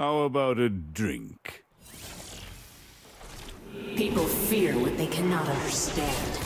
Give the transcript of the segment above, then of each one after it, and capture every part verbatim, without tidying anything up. How about a drink? People fear what they cannot understand.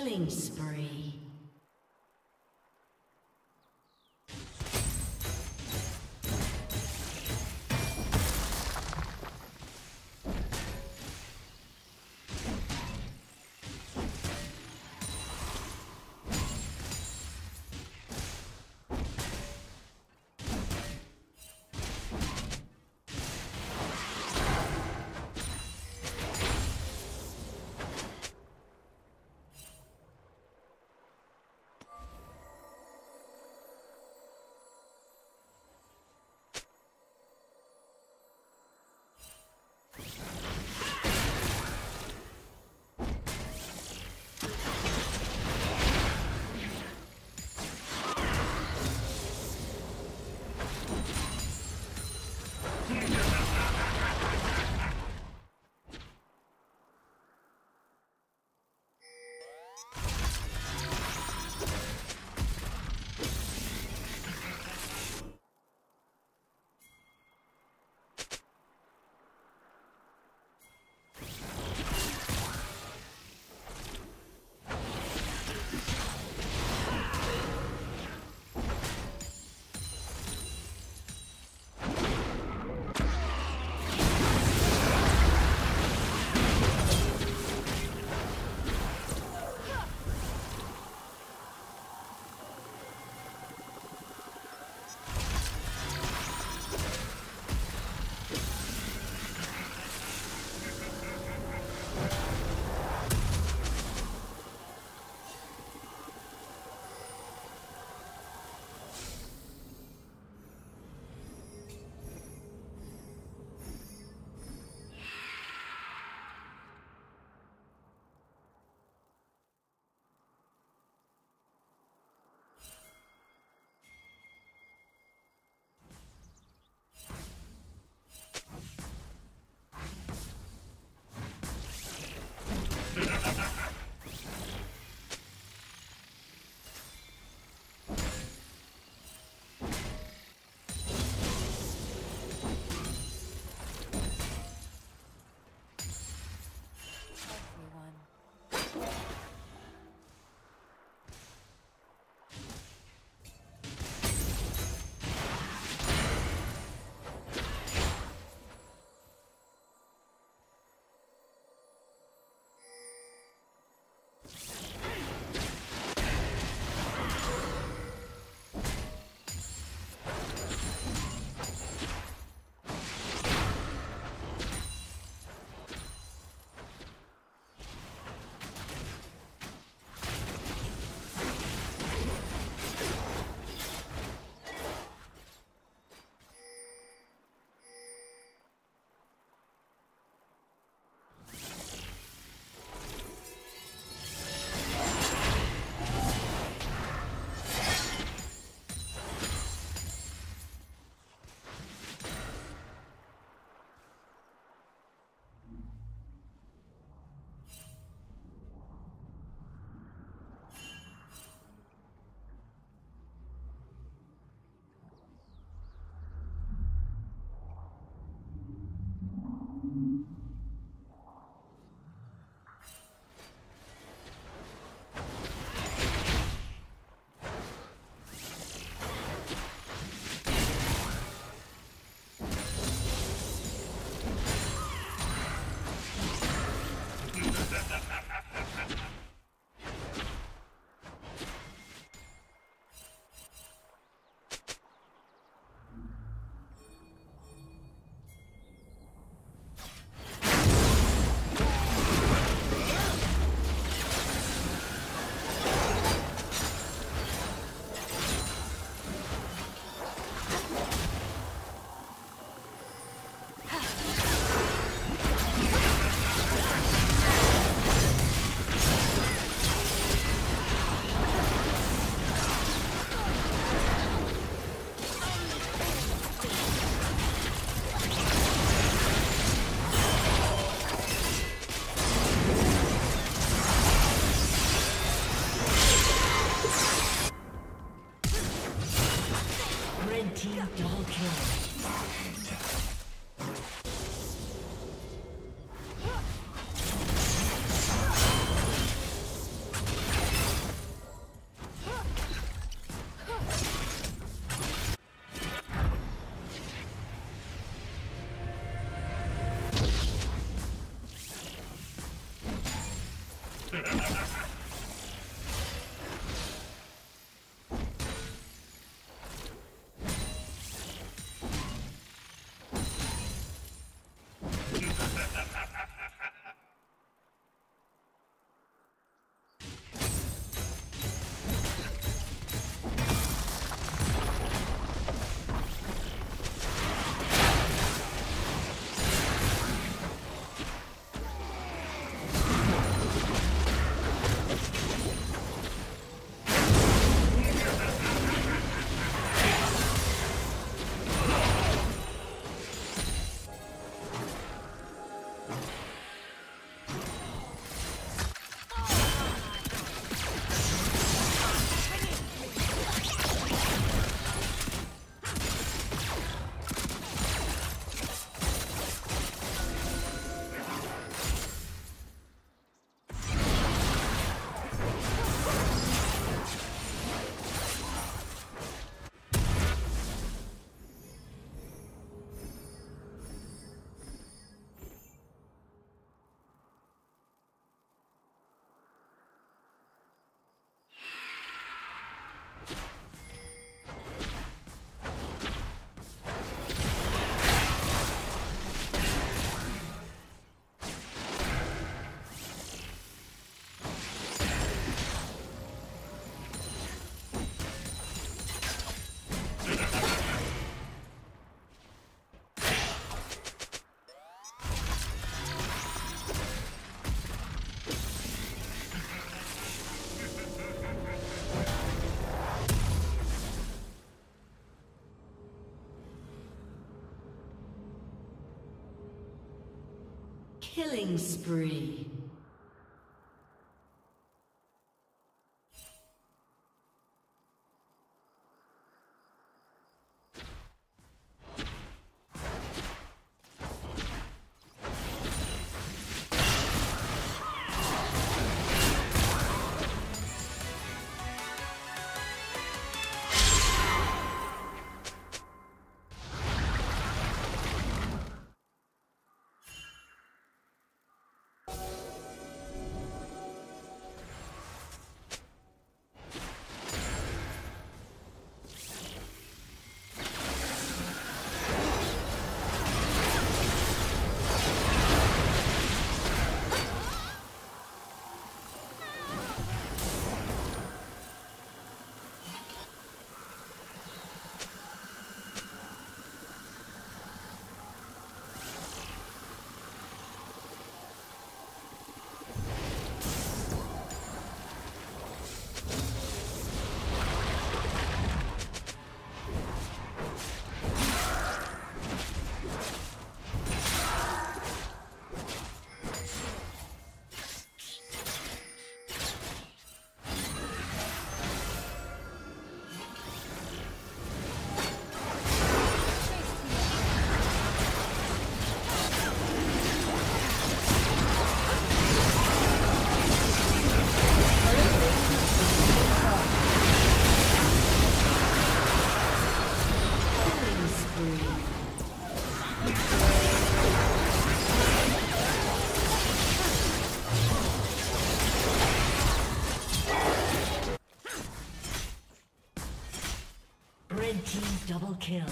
Killing spree. Killing spree. Double kill.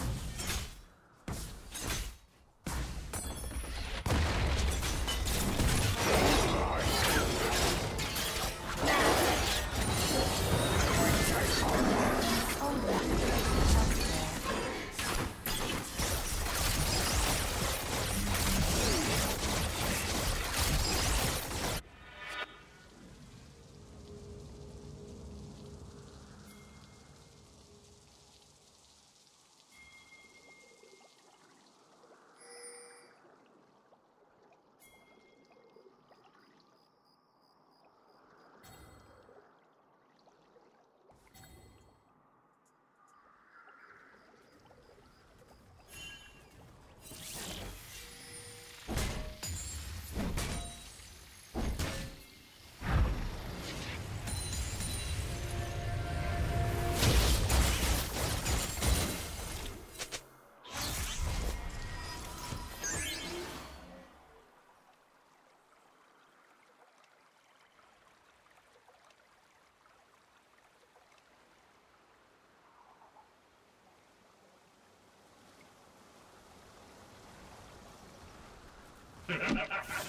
Ha ha ha ha!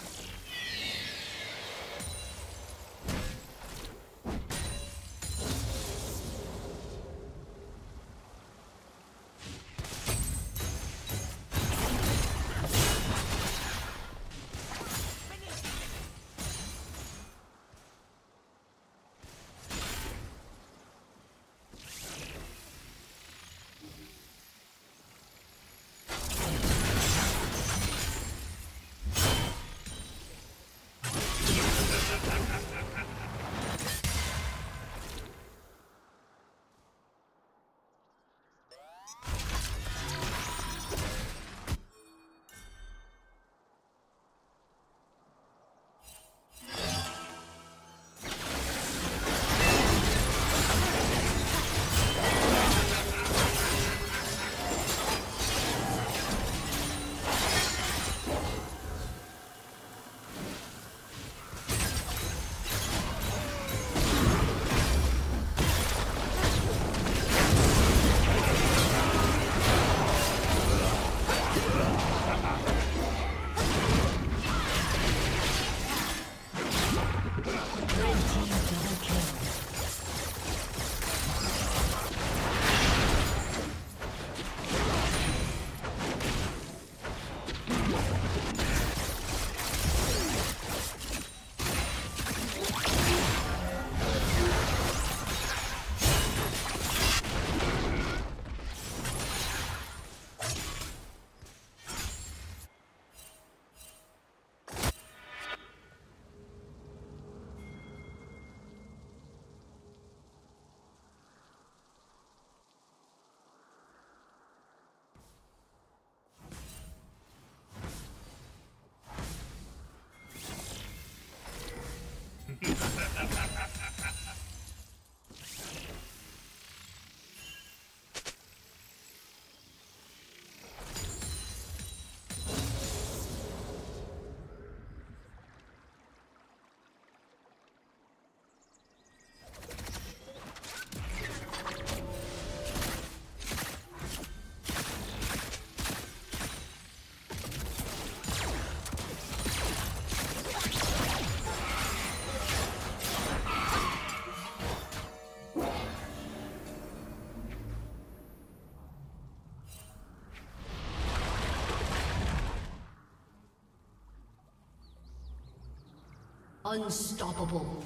Unstoppable.